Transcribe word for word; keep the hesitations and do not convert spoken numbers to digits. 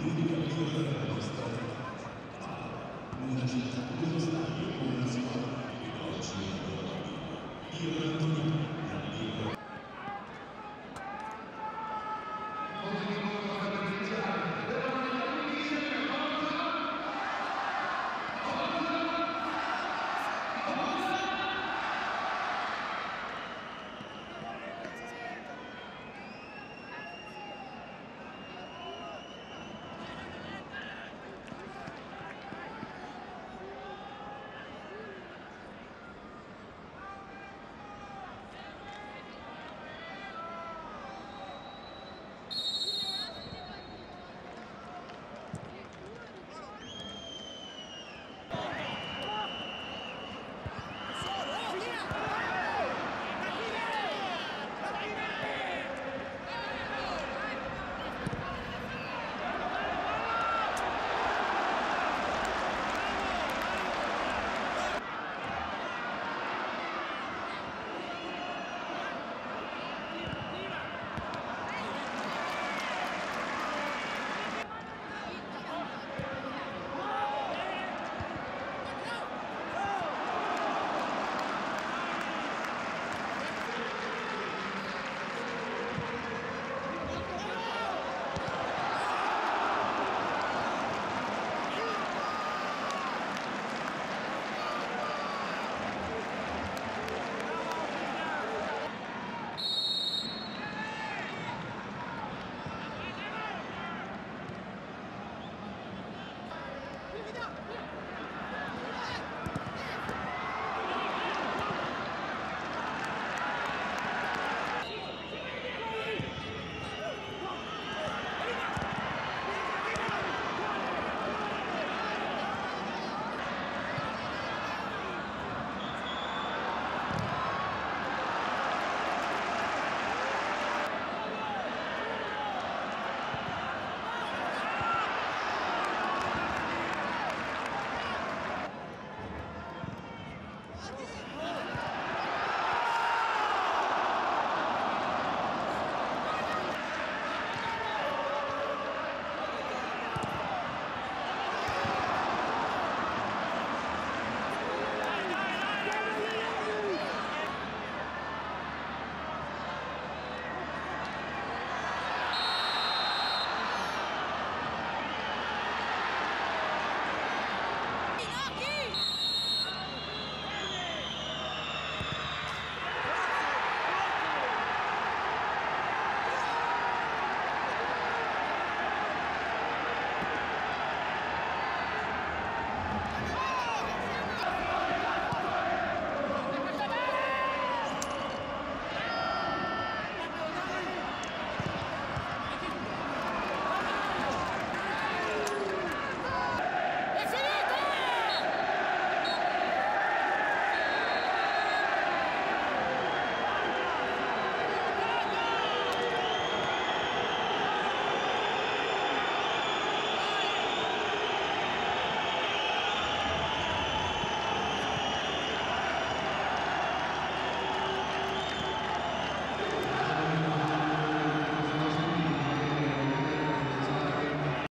Yeah.